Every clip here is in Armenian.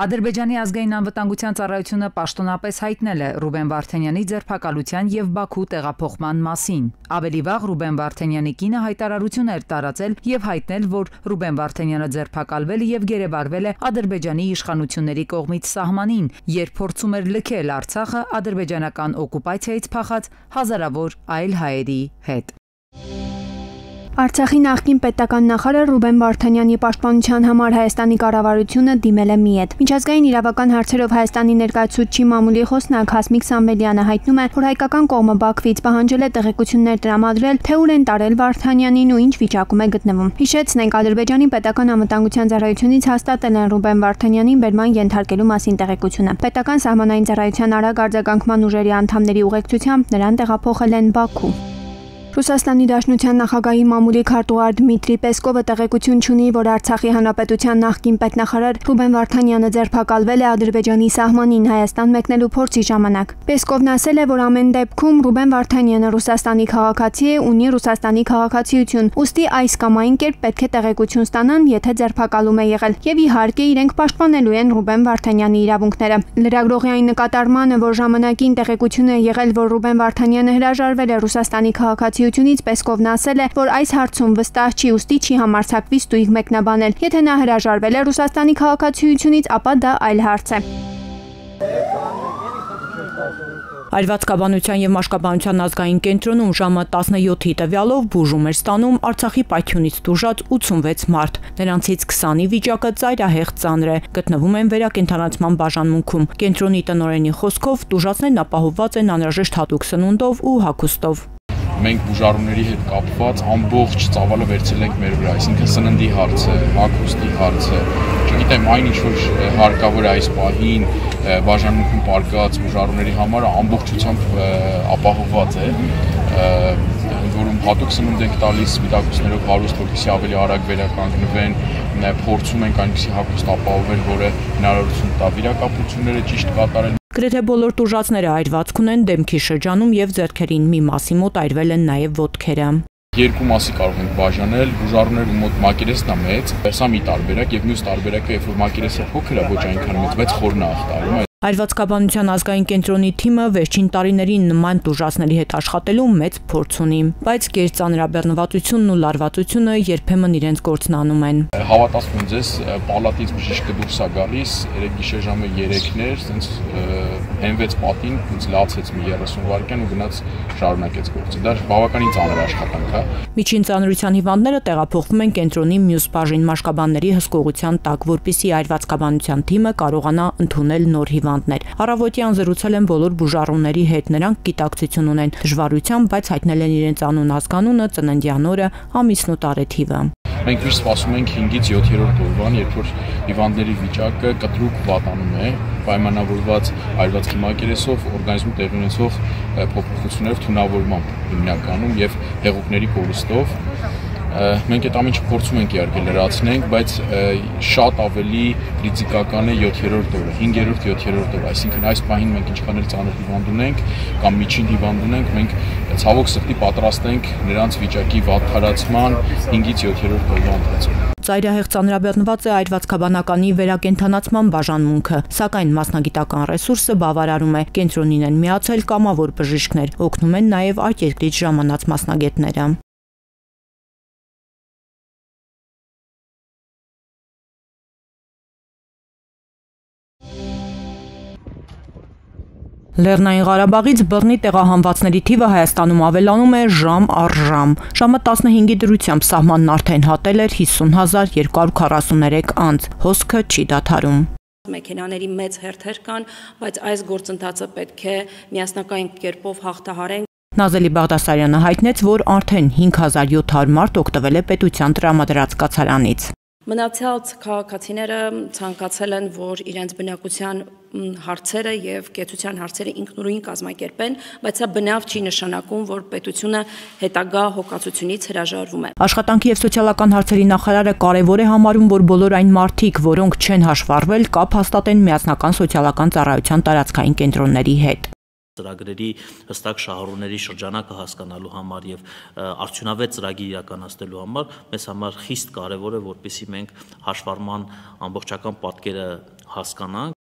Ադրբեջանի ազգային անվտանգության ծառայությունը պաշտոնապես հայտնել է Ռուբեն Վարդանյանի ձերբակալության և Բաքու տեղափոխման մասին։ Ավելի վաղ Ռուբեն Վարդանյանի կինը հայտարարություն էր տարածել և հայտնել, որ Ռուբեն Վարդանյանը ձերբակալվել և գերեվարվել է Ադրբեջանի իշխանությունների կողմից սահմանին, երբ փորձում էր լքել Արցախը ադրբեջանական օկուպացիայից փախած հազարավոր այլ հայերի հետ։ Արցախի նախկին պետական նախարար Ռուբեն Վարդանյանի պաշտպանության համար Հայաստանի կառավարությունը դիմել է միետ։ Միջազգային իրավական հարցերով Հայաստանի ներկայացուցիչ մամուլի խոսնակ Հասմիկ Սամվելյանը հայտնում է, որ հայկական կողմը Բաքվից պահանջել է տեղեկություններ տրամադրել, թե ուր են տարել Վարդանյանին ու ինչ վիճակում է գտնվում։ Հիշեցնենք, Ադրբեջանի պետական անվտանգության ծառայությունից հաստատել են Ռուբեն Վարդանյանին բերման ենթարկելու մասին տեղեկությունը։ Պետական սահմանային ծառայության արագ արձագանքման ուժերի անդամների ուղեկցությամբ նրան տեղափոխել են Բաքու։ Ռուսաստանի Դաշնության նախագահի մամուլի քարտուղար Դմիտրի Պեսկովը տեղեկություն չունի, որ Արցախի Հանրապետության նախկին պետնախարար Ռուբեն Վարդանյանը ձերբակալվել է Ադրբեջանի սահմանին Հայաստան մեկնելու փորձի ժամանակ։ Պեսկովն ասել է, որ ամեն դեպքում Ռուբեն Վարդանյանը Ռուսաստանի քաղաքացի է, ունի Ռուսաստանի քաղաքացիություն, ուստի այս կամ այն կերպ պետք է տեղեկություն ստանան, եթե ձերբակալում է եղել, եւ իհարկե իրենք պաշտպանելու են Ռուբեն Վարդանյանի իրավունքները։ Լրագրողի այն նկատառմանը, որ ժամանակին տեղեկություն է եղել, որ Ռուբեն Վարդանյանը հրաժարվել է Ռուսաստանի քաղաքացի Պեսկովն ասել է, որ այս հարցում վստահ չի, ուստի չի համարձակվի ստույգ մեկնաբանել։ Եթե նա հրաժարվել է Ռուսաստանի քաղաքացիությունից, ապա դա այլ հարց է։ Այրվածքաբանության և մաշկաբանության ազգային կենտրոնում ժամը 17-ի տվյալով բուժում էր ստանում Արցախի պայթյունից տուժած 86 մարդ, նրանցից 20-ի վիճակը ծայրահեղ ծանր է, գտնվում են վերակենդանացման բաժանմունքում։ Կենտրոնի տնօրենի խոսքով տուժածներն ապահովված են անհրաժեշտ հատուկ սնունդով ու հագուստով։ Մենք բուժարուների հետ կապված ամբողջ ծավալը վերցրել ենք մեր վրա, այսինքն սննդի հարցը, հագուստի հարցը, չգիտեմ այն ինչ որ հարկավոր է այս պահին բաժանմունքում պարկած բուժարուների համար ամբողջությամբ ապահովված է, որում հատուկ սնունդ ենք տալիս սպիտակուցներով հարուստ, որպեսզի ավելի արագ վերականգնվեն, փորձում ենք այնպիսի հագուստ ապահովել, որը հնարավորություն տա վիրակապությունները ճիշտ կատարել։ Գրեթե բոլոր տուժածները այրվածք ունեն դեմքի շրջանում և ձեռքերին մի մասի մոտ այրվել են նաև ոտքերը։ Երկու մասի կարող ենք բաժանել, բուժառուների մոտ մակերեսն է մեծ, սա մի տարբերակ և մյուս տարբերակը, երբ որ մակերեսը փոքր է, ոչ այնքան մեծ, բայց խորն է ախտարում։ Այրվածքաբանության ազգային կենտրոնի թիմը վերջին տարիներին նման տուժածների հետ աշխատելու մեծ փորձ ունի, բայց գերծանրաբեռնվածությունն ու լարվածությունը երբեմն իրենց գործն անում են։ Հավատացնում ձեզ, պալատից բժիշկը դուրս է գալիս, երեկ գիշեր ժամը 3-ներ, ցենց հենվեց պատին, ցենց լացեց մի 30 վայրկյան ու գնաց շարունակեց գործը։ Դա բավականին ծանր աշխատանք է։ Միջին ծանրության հիվանդները տեղափոխվում են կենտրոնի մյուս բաժին մաշկաբանների հսկողության տակ, որպեսզի այրվածքաբանության թիմը կարողանա ընդունել նոր հիվանդներ։ Առավոտյան զրուցել են բոլոր բուժառուների հետ, նրանք գիտակցություն ունեն դժվարությամբ, բայց հայտնել են իրենց անուն, ազգանունը, ծննդյան օրը, ամիսն ու տարեթիվը։ Մենք միշտ սպասում ենք 5-ից 7-րդ օրվան, երբ որ հիվանդների վիճակը կտրուկ վատանում է, պայմանավորված այրվածքի մակերեսով, օրգանիզմում տեղի ունեցող փոփոխություններով, թունավորմամբ հիմնականում և հեղուկների կորուստով։ Մենք այդ ամինչը փորձում ենք իհարկե լրացնենք, բայց շատ ավելի ռիսկական է 7-րդ օրը, 5-րդ, 7-րդ օրը, այսինքն այս պահին մենք ինչքան էլ ծանր հիվանդ ունենք կամ միջին հիվանդ ունենք, մենք ցավոք սրտի պատրաստ ենք նրանց վիճակի վատթարացման 5-ից 7-րդ օրվա ընթացքում։ Ծայրահեղ ծանրաբեռնված է այրվածքաբանականի վերակենդանացման բաժանմունքը, սակայն մասնագիտական ռեսուրսը բավարարում է, կենտրոնին են միացել կամավոր բժիշկներ, օգնում են նաև այդ երկրից ժամանած մասնագետները։ Լեռնային Ղարաբաղից բռնի տեղահանվածների թիվը Հայաստանում ավելանում է ժամ առ ժամ։ Ժամը 15-ի դրությամբ սահմանն արդեն հատել էր 50,243 անձ, հոսքը չի դադարում։ Մեքենաների մեծ հերթեր կան, բայց այս գործընթացը պետք է միասնակային կերպով հաղթահարենք։ Նազելի Բաղդասարյանը հայտնեց, որ արդեն 5,700 մարդ օգտվել է պետության տրամադրած կացարանից։ Մնացյալ քաղաքացիները ցանկացել են, որ իրենց բնակության հարցերը և կեցության հարցերը ինքնուրույն կազմակերպեն, բայց սա բնավ չի նշանակում, որ պետությունը հետագա հոգացությունից հրաժարվում է։ Աշխատանքի և սոցիալական հարցերի նախարարը կարևոր է համարում, որ բոլոր այն մարդիկ, որոնք չեն հաշվարվել, կապ հաստատեն միասնական սոցիալական ծառայության տարածքային կենտրոնների հետ։ Ծրագրերի հստակ շահառուների շրջանակը հասկանալու համար և արդյունավետ ծրագիր իրականացնելու համար մեզ համար խիստ կարևոր է, որպեսզի մենք հաշվառման ամբողջական պատկերը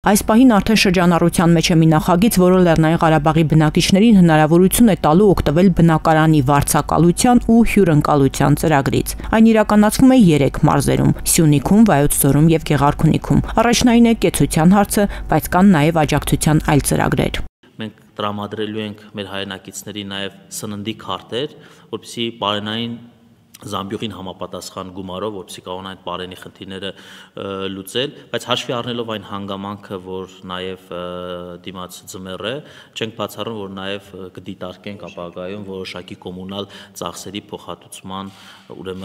Այս պահին արդեն շրջանառության մեջ է մի նախագիծ, որը Լեռնային Ղարաբաղի բնակիչներին հնարավորություն է տալու օգտվել բնակարանի վարձակալության ու հյուրընկալության ծրագրից։ Այն իրականացվում է 3 մարզերում՝ Սյունիքում, Վայոց Ձորում եւ Գեղարքունիքում։ Առաջնային է կեցության հարցը, բայց կան նաեւ աջակցության այլ ծրագրեր։ Մենք տրամադրելու ենք մեր հայրենակիցներին նաեւ սննդի քարտեր, որպեսզի բարենային Զամբյուղին համապատասխան գումարով, որպեսզի կարողանան այդ բարենի խնդիրները լուծել, բայց հաշվի առնելով այն հանգամանքը, որ նաև դիմաց ձմեռ է, չենք բացառում, որ նաև կդիտարկենք ապագայում որոշակի կոմունալ ծախսերի փոխհատուցման ուրեմն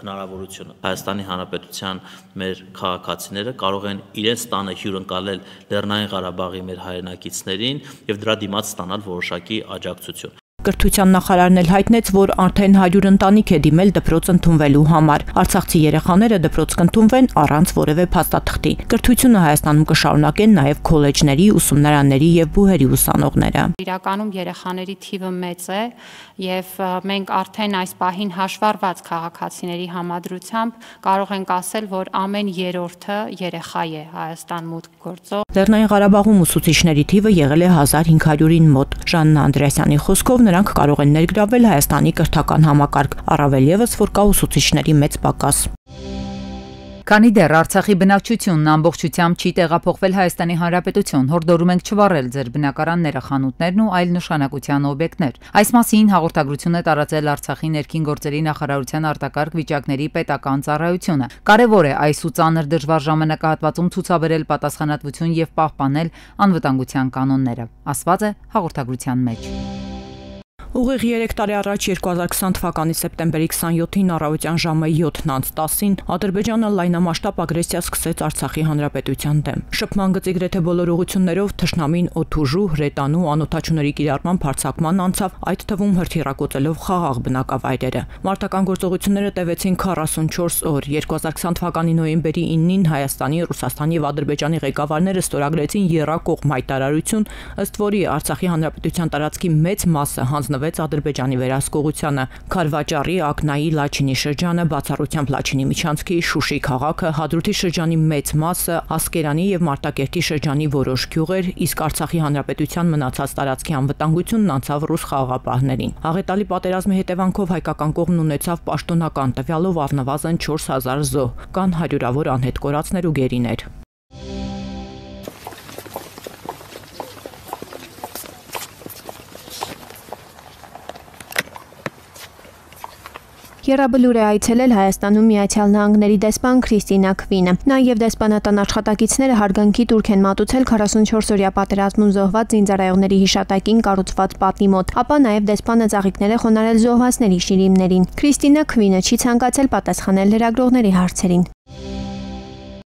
հնարավորությունը։ Հայաստանի Հանրապետության մեր քաղաքացիները կարող են իրենց տանը հյուրընկալել Լեռնային Ղարաբաղի մեր հայրենակիցներին եւ դրա դիմաց ստանալ որոշակի աջակցություն։ Կրթության նախարարն էլ հայտնեց, որ արդեն 100 ընտանիք է դիմել դպրոց ընդունվելու համար։ Արցախցի երեխաները դպրոց կընդունվեն առանց որևէ փաստաթղթի։ Կրթությունը Հայաստանում կշարունակեն նաև քոլեջների, ուսումնարանների եւ բուհերի ուսանողները։ Իրականում երեխաների թիվը մեծ է եւ մենք արդեն այս պահին հաշվառված քաղաքացիների համադրությամբ կարող ենք ասել, որ ամեն երրորդը երեխա է Հայաստան մուտք գործող։ Լեռնային Ղարաբաղում ուսուցիչների թիվը եղել է 1500-ին մոտ։ Ժաննա Անդրեասյանի խոսքով նրանք կարող են ներգրավել Հայաստանի կրթական համակարգ, առավել ևս, որ կա ուսուցիչների մեծ պակաս։ Քանի դեռ Արցախի բնակչությունն ամբողջությամբ չի տեղափոխվել Հայաստանի Հանրապետություն, հորդորում ենք չվառել ձեր բնակարանները, խանութներն ու այլ նշանակության օբյեկտներ։ Այս մասին հաղորդագրություն է տարածել Արցախի ներքին գործերի նախարարության արտակարգ վիճակների պետական ծառայությունը։ Կարևոր է այս ու ծանր դժվար ժամանակահատվածում ցուցաբերել պատասխանատվություն եւ պահպանել անվտանգության կանոնները, ասված է հաղորդագրության մեջ։ Ուղիղ 3 տարի առաջ 2020 թվականի սեպտեմբերի 27-ին առավոտյան ժամը 7:10-ին Ադրբեջանը լայնամասշտաբ ագրեսիա սկսեց Արցախի Հանրապետության դեմ։ Շփման գծի գրեթե բոլոր ուղություններով թշնամին օթուժու, հրետանու, անօդաչուների կիրառման հարձակման անցավ, այդ թվում հրթիռակոծելով խաղաղ բնակավայրերը։ Մարտական գործողությունները տևեցին 44 օր։ 2020 թվականի նոյեմբերի 9-ին Հայաստանի, Ռուսաստանի եւ Ադրբեջանի ղեկավարները ստորագրեցին եռակողմ հայտարարություն, ըստ որի Արցախի Հանրապետության տարածքի մեծ մասը հանձնվեց Ադրբեջանի վերահսկողությանը, Քարվաճարի, Ակնայի, Լաչինի շրջանը, բացառությամբ Լաչինի միջանցքի, Շուշի քաղաքը, Հադրութի շրջանի մեծ մասը, Ասկերանի եւ Մարտակերտի շրջանի որոշ գյուղեր, իսկ Արցախի Հանրապետության մնացած տարածքի անվտանգությունն անցավ ռուս խաղաղապահներին։ Աղետալի պատերազմի հետևանքով հայկական կողմն ունեցավ պաշտոնական տվյալով առնվազն 4000 զոհ, կան հարյուրավոր անհետ կորածներ ու գերիներ։ Եռաբլուր է այցելել Հայաստանում Միացյալ Նահանգների դեսպան Քրիստինա Քվինը։ Նա եւ դեսպանատան աշխատակիցները հարգանքի տուրք են մատուցել 44-օրյա պատերազմում զոհված զինծառայողների հիշատակին կառուցված պատի մոտ, ապա նաեւ դեսպանը ծաղիկներ է խոնարել զոհվածների շիրիմներին։ Քրիստինա Քվինը չի ցանկացել պատասխանել լրագրողների հարցերին։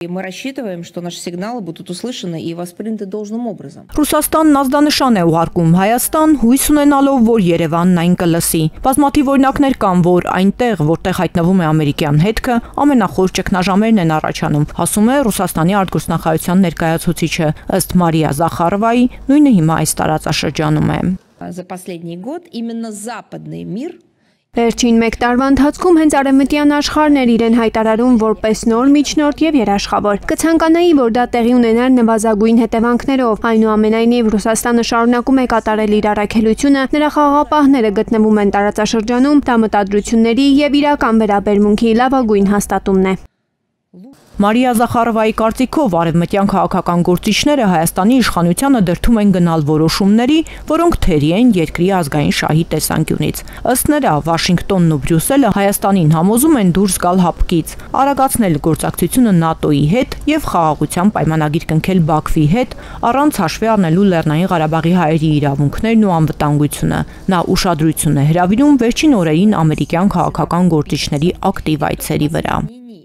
Мы рассчитываем, что наши сигналы будут услышаны и восприняты должным образом. Ռուսաստանն ազդանշան է ուղարկում Հայաստան, հույս ունենալով, որ Երևանն այն կլսի։ Բազմաթիվ օրինակներ կան, որ այնտեղ, որտեղ հայտնվում է ամերիկյան հետքը, ամենախոր ճգնաժամերն են առաջանում, ասում է Ռուսաստանի արտգործնախարարության ներկայացուցիչը, ըստ Մարիա Զախարովայի, նույնը հիմա այս տարածաշրջանում է։ За последний год именно западный мир Վերջին 1 տարվա ընթացքում հենց արևմտյան աշխարհն էր իրեն հայտարարում որպես նոր միջնորդ եւ երաշխավոր։ Կցանկանայի, որ դա տեղի ունենար նվազագույն հետևանքներով։ Այնուամենայնիվ Ռուսաստանը շարունակում է կատարել իր առաքելությունը, նրա խաղապահները գտնվում են տարածաշրջանում, դա մտադրությունների եւ իրական վերաբերմունքի լավագույն հաստատումն է։ Մարիա Զախարովայի կարծիքով արևմտյան քաղաքական գործիչները Հայաստանի իշխանությանը դրդում են գնալ որոշումների, որոնք թերի են երկրի ազգային շահի տեսանկյունից։ Ըստ նրա, Վաշինգտոնն ու Բրյուսելը Հայաստանին համոզում են դուրս գալ հապկից, արագացնել գործակցությունը ՆԱՏՕ-ի հետ եւ խաղաղության պայմանագիր կնքել Բաքվի հետ, առանց հաշվի առնելու Լեռնային Ղարաբաղի հայերի իրավունքներն ու անվտանգությունը։ Նա ուշադրություն է հրավիրում վերջին օրերին ամերիկյան քաղաքական գործիչների ակտիվ այցերի վրա։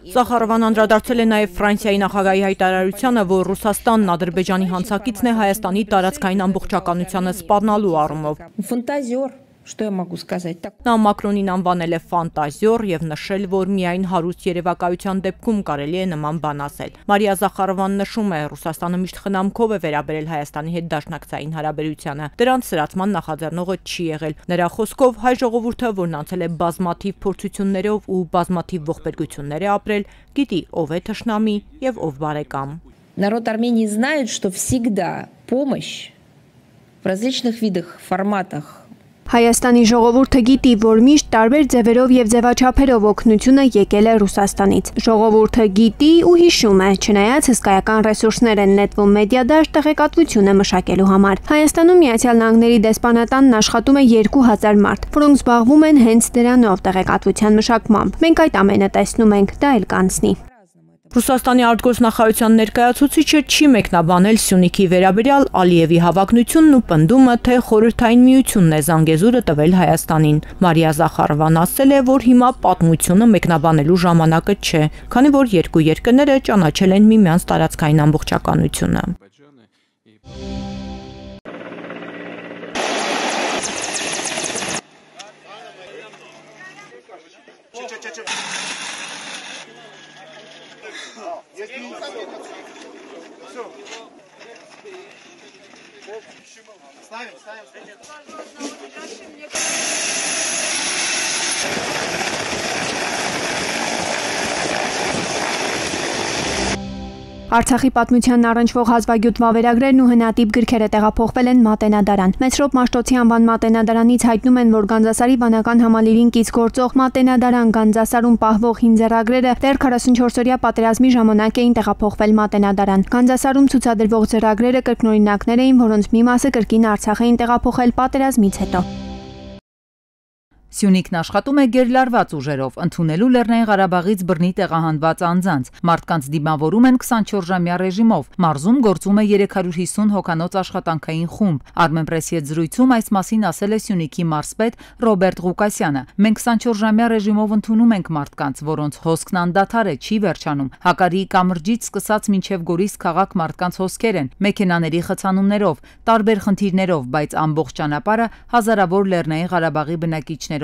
Զախարովան անդրադարձել է նաև Ֆրանսիայի նախագահի հայտարարությանը, որ Ռուսաստանն Ադրբեջանի հանցակիցն է Հայաստանի տարածքային ամբողջականությանը սպառնալու առումով։ Նա Մակրոնին անվանել է ֆանտազիոր եւ նշել, որ միայն հարուստ երևակայության դեպքում կարելի է նման բան ասել։ Մարիա Զախարովան նշում է, Ռուսաստանը միշտ խնամքով է վերաբերել Հայաստանի հետ դաշնակցային հարաբերությանը։ Դրանց սրացման նախաձեռնողը չի եղել։ Նրա խոսքով հայ ժողովուրդը, որն անցել է բազմաթիվ փորձություններով ու բազմաթիվ ողբերգություններ է ապրել, գիտի ով է թշնամի եւ ով բարեկամ։ Народ Армении знает, что всегда помощь в различных видах, форматах. Հայաստանի ժողովուրդը գիտի, որ միշտ տարբեր ձևերով եւ ձևաչափերով օգնությունը եկել է Ռուսաստանից։ Ժողովուրդը գիտի ու հիշում է, չնայած հսկայական ռեսուրսներ են նետվում մեդիադաշտ տեղեկատվությունը մշակելու համար։ Հայաստանում Միացյալ Նահանգների դեսպանատանն աշխատում է 2000 մարդ, որոնք զբաղվում են հենց դրանով՝ տեղեկատվության մշակմամբ։ Մենք այդ ամենը տեսնում ենք, դա էլ կանցնի։ Ռուսաստանի արտգործնախարարության ներկայացուցիչը չի մեկնաբանել Սյունիքի վերաբերյալ Ալիևի հավակնությունն ու պնդումը, թե խորհրդային միությունն է զանգեզուրը տվել Հայաստանին։ Մարիա Զախարովան ասել է, որ հիմա պատմությունը մեկնաբանելու ժամանակը չէ, քանի որ երկու երկրները ճանաչել են միմյանց տարածքային ամբողջականությունը։ Արցախի պատմության առնչվող հազվագյուտ վավերագրերն ու հնատիպ գրքերը տեղափոխվել են Մատենադարան։ Մեսրոպ Մաշտոցի անվան Մատենադարանից հայտնում են, որ Գանձասարի վանական համալիրին կից գործող Մատենադարան Գանձասարում պահվող հին ձեռագրերը դեռ 44-օրյա պատերազմի ժամանակ էին տեղափոխվել Մատենադարան։ Գանձասարում ցուցադրվող ձեռագրերը կրկնօրինակներ էին, որոնց մի մասը կրկին Արցախ էին տեղափոխել պատերազմից հետո։ Սյունիքն աշխատում է գերլարված ուժերով, ընդունելու Լեռնային Ղարաբաղից բռնի տեղահանված անձանց, մարդկանց դիմավորում են 24-ժամյա ռեժիմով, մարզում գործում է 350 հոգանոց աշխատանքային խումբ։ Armenpress հետ զրույցում այս մասին ասել է Սյունիքի մարզպետ Ռոբերտ Ղուկասյանը։ Մենք 24-ժամյա ռեժիմով ընդունում ենք մարդկանց, որոնց հոսքն անդադար է, չի վերջանում։ Հակարի կամրջից սկսած մինչև Գորիս քաղաք մարդկանց հոսքեր են, մեքենաների խցանումներով, տարբեր խնդիրներով, բայց ամբողջ ճանապարհը հազարավոր Լեռնային Ղարաբաղի բնակիչներ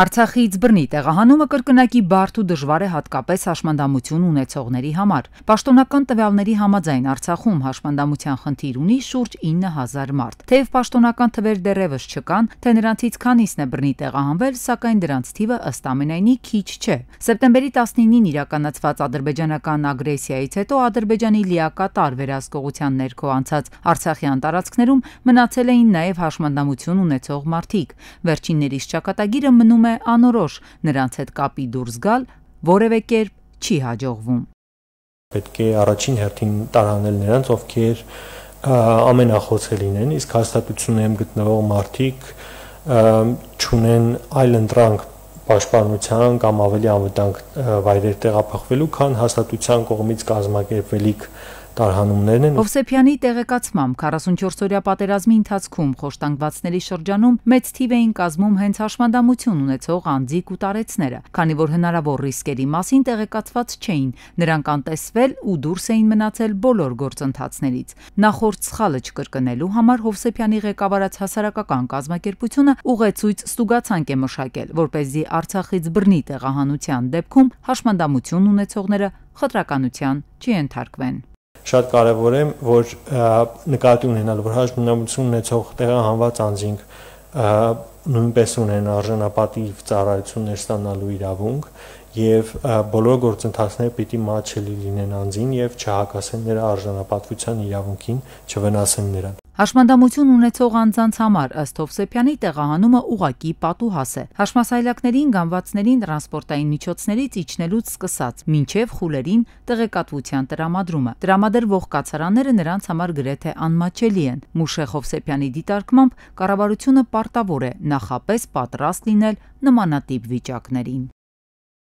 Արցախից բռնի տեղահանումը կրկնակի բարդ ու դժվար է հատկապես հաշմանդամություն ունեցողների համար։ Պաշտոնական տվյալների համաձայն Արցախում հաշմանդամության խնդիր ունի շուրջ 9000 մարդ։ Թեև պաշտոնական թվեր դեռևս չկան, թե նրանցից քանիսն է բռնի տեղահանվել, սակայն դրանց թիվը ըստ ամենայնի քիչ չէ։ Սեպտեմբերի 19-ին իրականացված ադրբեջանական ագրեսիայից հետո Ադրբեջանի լիակատար վերահսկողության ներքո անցած արցախյան տարածքներում մնացել էին նաև հաշմանդամություն ունեցող մարդիկ։ Վերջիններիս ճակատագիրը մնում է անորոշ, նրանց հետ կապի դուրս գալ որևէ կերպ չի հաջողվում։ Պետք է առաջին հերթին տարանել նրանց, ովքեր ամենախոցելին են, իսկ հաստատությունում գտնվող մարդիկ չունեն այլընտրանք պաշտպանության կամ ավելի անվտանգ վայրեր տեղափոխվելու, քան հաստատության կողմից կազմակերպվելիք Հովսեփյանի տեղեկացմամբ 44-օրյա պատերազմի ընթացքում խոշտանգվածների շրջանում մեծ թիվ էին կազմում հենց հաշմանդամություն ունեցող անձիկ ու տարեցները, քանի որ հնարավոր ռիսկերի մասին տեղեկացված չէին, նրանք անտեսվել ու դուրս էին մնացել բոլոր գործընթացներից։ Նախորդ սխալը չկրկնելու համար Հովսեփյանի ղեկավարած հասարակական կազմակերպությունը ուղեցույց ստուգացանկ է մշակել, որպեսզի Արցախից բռնի տեղահանության դեպքում հաշմանդամություն ունեցողները խտրականության չենթարկվեն։ Շատ կարևոր է, որ նկատի ունենալ, որ հաշմանդամություն ունեցող տեղահանված անձինք նույնպես ունեն արժանապատիվ ծառայություններ ստանալու իրավունք և բոլոր գործընթացները պիտի մատչելի լինեն անձին և չհակասեն նրա արժանապատվության իրավունքին, չվնասեն նրան։ Հաշմանդամություն ունեցող անձանց համար ըստ Հովսեփյանի տեղահանումը ուղղակի պատուհաս է։ Հաշմասայլակներին, գանվածներին, տրանսպորտային միջոցներից իջնելուց սկսած, մինչև խուլերին տեղեկատվության տրամադրումը։ Տրամադրվող կացարանները նրանց համար գրեթե անմաչելի են։ Մուշեղ Հովսեփյանի դիտարկմամբ կառավարությունը պարտավոր է նախապես պատրաստ լինել նմանատիպ վիճակներին։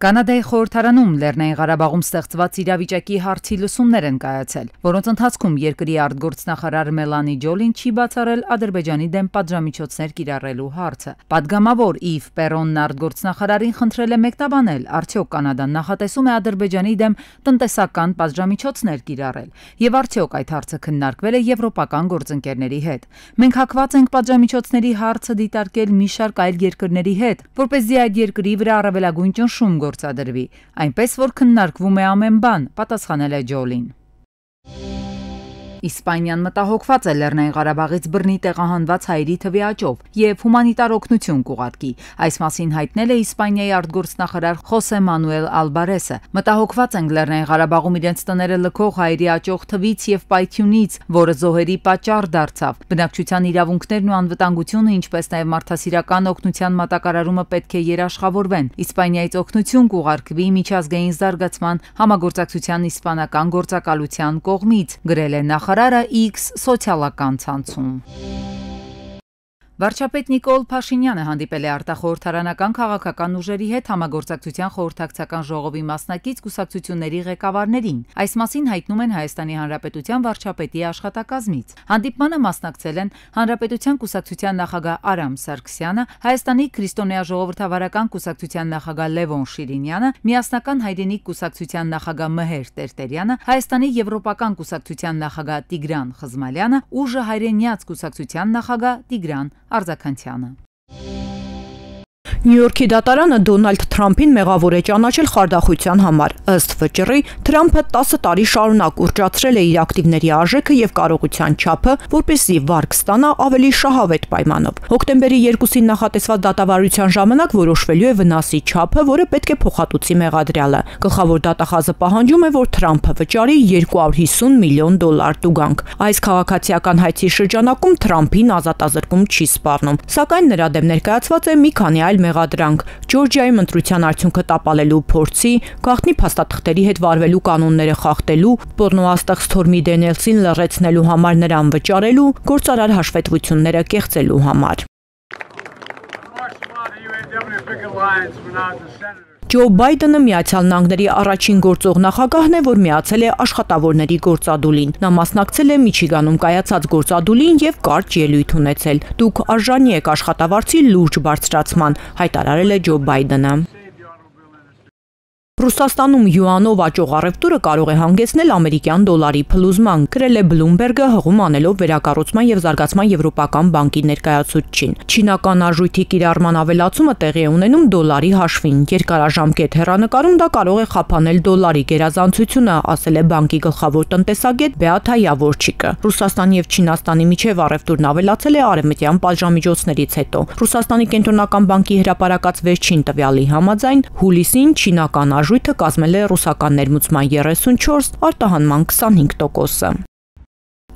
Կանադայի խորհրդարանում Լեռնային Ղարաբաղում ստեղծված իրավիճակի հարցի լուծումներ են կայացել, որոնց ընթացքում երկրի արտգործնախարար Մելանի Ջոլին չի բացառել Ադրբեջանի դեմ պատժամիջոցներ կիրառելու հարցը։ Պատգամավոր Իվ Պերոնն արտգործնախարարին խնդրել է մեկնաբանել, արդյոք Կանադան նախատեսում է Ադրբեջանի դեմ տնտեսական պատժամիջոցներ կիրառել, եւ արդյոք այդ հարցը քննարկվել է եվրոպական գործընկերների հետ։ Մենք հակված ենք պատժամիջոցների հարցը դիտարկել մի շարք այլ երկրների հետ, որպեսզի այդ երկրի վրա առավելագույն ճնշում գործադրվի, այնպես որ քննարկվում է ամեն բան, պատասխանել է Ջոլին։ Իսպանիան մտահոգված է Լեռնային Ղարաբաղից բռնի տեղահանված հայերի թվի աճով եւ հումանիտար օգնություն կուղարկի։ Այս մասին հայտնել է Իսպանիայի արտգործնախարար Խոսե Մանուել Ալբարեսը։ Մտահոգված են Լեռնային Ղարաբաղում իրենց տները լքող հայերի աճող թվից եւ պայթյունից, որը զոհերի պատճառ դարձավ։ Բնակչության իրավունքներն ու անվտանգությունը, ինչպես նաեւ մարդասիրական օգնության մատակարարումը պետք է երաշխավորվեն։ Իսպանիայից օգնություն կուղարկվի միջազգային զարգացման համագործակցության իսպանական գործակալության կողմից, գրել է նախարարը X սոցիալական ցանցում։ Վարչապետ Նիկոլ Փաշինյանը հանդիպել է արտախորհրդարանական քաղաքական ուժերի հետ համագործակցության խորհրդակցական ժողովի մասնակից կուսակցությունների ղեկավարներին։ Այս մասին հայտնում են Հայաստանի Հանրապետության վարչապետի աշխատակազմից։ Հանդիպմանը մասնակցել են Հանրապետության կուսակցության նախագահ Արամ Սարգսյանը, Հայաստանի քրիստոնեա ժողովրդավարական կուսակցության նախագահ Լևոն Շիրինյանը, Միասնական հայրենիք կուսակցության նախագահ Մհեր Տերտերյանը, Հայաստանի եվրոպական կուսակցության նախագահ Տիգրան Խզմալյանը, Ուժը հայրենիաց կուսակցության նախագահ Տիգրան Արզականցյանը։ Նյու-Յորքի դատարանը Դոնալդ Թրամփին մեղավոր է ճանաչել խարդախության համար։ Ըստ վճռի, Թրամփը 10 տարի շարունակ ուռճացրել է իր ակտիվների արժեքը եւ կարողության չափը, որպեսզի վարկ ստանա ավելի շահավետ պայմանով։ Հոկտեմբերի 2-ին նախատեսված դատավարության ժամանակ որոշվելու է վնասի չափը, որը պետք է փոխհատուցի մեղադրյալը։ Գլխավոր դատախազը պահանջում է, որ Թրամփը վճարի 250 միլիոն դոլար տուգանք։ Այս քաղաքացիական հայցի շրջանակում Թրամփին ազատազրկում չի սպառնում, սակայն նրա դեմ ներկայացված է մի քանի այլ մեղադրանք՝ Ջորջիայի մնտրության արդյունքը տապալելու փորձի, գաղտնի փաստաթղթերի հետ վարվելու կանոնները խախտելու, պորնոաստղ Սթորմի Դենելսին լրացնելու համար նրան վճարելու, գործարար հաշվետվությունները կեղծելու համար։ Ջո Բայդենը Միացյալ Նահանգների առաջին գործող նախագահն է, որ միացել է աշխատավորների գործադուլին։ Նա մասնակցել է Միչիգանում կայացած գործադուլին եւ կարճ ելույթ ունեցել։ Դուք արժանի եք աշխատավարձի լուրջ բարձրացման, հայտարարել է Ջո Բայդենը։ Ռուսաստանում յուանով աճող առևտուրը կարող է հանգեցնել ամերիկյան դոլարի փլուզման, գրել է Bloomberg-ը, հղում անելով վերակառուցման և զարգացման Եվրոպական բանկի ներկայացուցչին։ Չինական արժույթի կիրառման ավելացումը տեղի է ունենում դոլարի հաշվին։ Երկարաժամկետ հեռանկարում դա կարող է խափանել դոլարի գերազանցությունը, ասել է բանկի գլխավոր տնտեսագետ Բեաթա Յավորչիկը։ Ռուսաստանի և Չինաստանի միջև առևտուրն ավելացել է արևմտյան պատժամիջոցներից հետո։ Ռուսաստանի կենտրոնական բանկի հրապարակած վերջին տվյալի համաձայն հուլիսին չինական Ժույթը կազմել է ռուսական ներմուծման 34, արտահանման 25%-ը։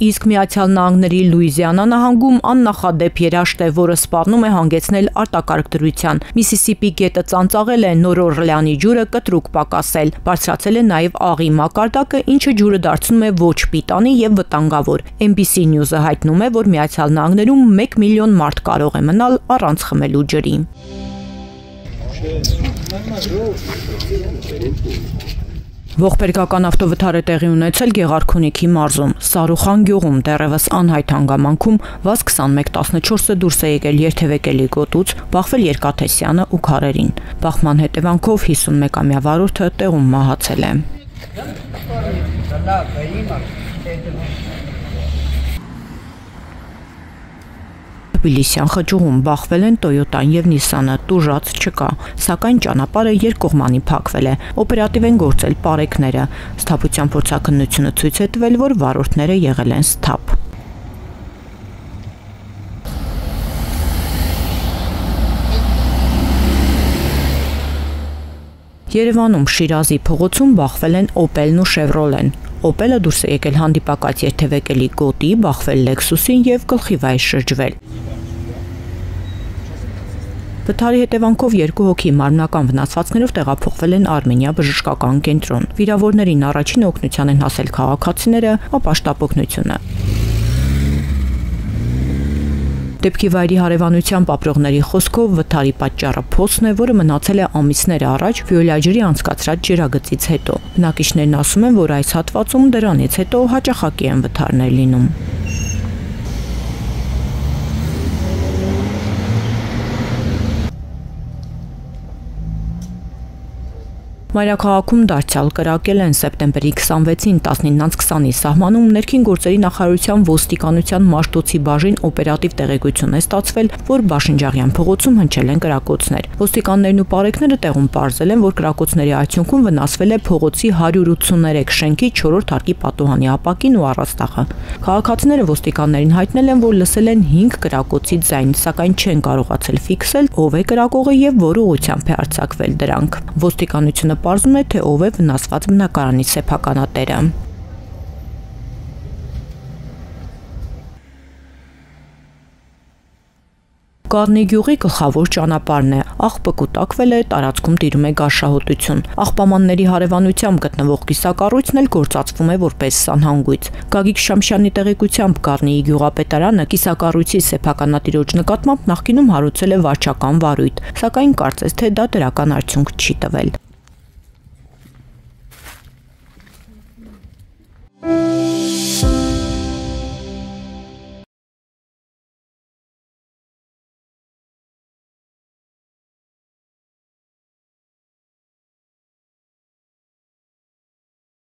Իսկ Միացյալ Նահանգների Լուիզիանա նահանգում աննախադեպ երաշտ է, որը սպառնում է հանգեցնել արտակարգ դրության։ Միսիսիպի գետը ծանծաղել է, Նոր Օրլեանի ջուրը կտրուկ պակասել, բարձրացել է նաև աղի մակարդակը, ինչը ջուրը դարձնում է ոչ պիտանի եւ վտանգավոր։ NBC News-ը հայտնում է, որ Միացյալ Նահանգներում 1 միլիոն մարդ կարող է մնալ առանց խմելու ջրի։ Ողբերգական ավտովթարը տեղի ունեցել Գեղարքունիքի մարզում, Սարուխան գյուղում, դեռևս անհայտ հանգամանքում վազ 21:14-ը դուրս է եկել երթևեկելի գոտուց, բախվել Երկաթեսյանը ու քարերին։ Բախման հետևանքով 51-ամյա վարորդը տեղում մահացել է։ Թբիլիսյան խճուղում բախվել են Toyota-ն և Nissan-ը, տուժած չկա, սակայն ճանապարհը երկկողմանի փակվել է, օպերատիվ են գործել պարեկները։ Սթափության փորձաքննությունը ցույց է տվել, որ վարորդները եղել են սթափ։ Երևանում Շիրազի փողոցում բախվել են Opel-ն ու Chevrolet-ն։ Opel-ը դուրս է եկել հանդիպակաց երթևեկելի գոտի, բախվել Lexus-ին և գլխիվայր շրջվել։ Վթարի հետևանքով 2 հոգի մարմնական վնասվածքներով տեղափոխվել են Արմենիա բժշկական կենտրոն։ Վիրավորներին առաջին օգնության են հասել քաղաքացիները, ապա շտապօգնությունը։ Դեպքի վայրի հարևանությամբ ապրողների խոսքով վթարի պատճառը փոսն է, որը մնացել է ամիսներ առաջ Վիոլյա ջրի անցկացրած ջրագծից հետո։ Բնակիչներն ասում են, որ այս հատվածում դրանից հետո հաճախակի են վթարներ լինում։ Մայրաքաղաքում դարձյալ կրակել են սեպտեմբերի 26-ին 19-20-ի սահմանում ներքին գործերի նախարարության ոստիկանության Մաշտոցի բաժին օպերատիվ տեղեկություն է ստացվել, որ Բաշնջաղյան փողոցում հնչել են կրակոցներ։ Ոստիկաններն ու պարեկները տեղում պարզել են, որ կրակոցների արդյունքում վնասվել է փողոցի 183 շենքի 4-րդ հարկի պատուհանի ապակին ու առաստաղը։ Քաղաքացիները ոստիկաններին հայտնել են, որ լսել են 5 կրակոցի ձայն, սակայն չեն կարողացել ֆիքսել, ով է կրակողը եւ որ ուղղությամբ է արձակվել դրանք։ Ոստիկանությունը պարզում է, թե ով է վնասված բնակարանի սեփականատերը։ Գառնի գյուղի գլխավոր ճանապարհն է, աղբը կուտակվել է, տարածքում տիրում է գարշահոտություն։ Աղբամանների հարևանությամբ գտնվող կիսակառույցն էլ գործածվում է որպես սանհանգույց։ Գագիկ Շամշյանի տեղեկությամբ Գառնիի գյուղապետարանը կիսակառույցի սեփականատիրոջ նկատմամբ նախկինում հարուցել է վարչական վարույթ, սակայն կարծես թե դա դրական արդյունք չի տվել։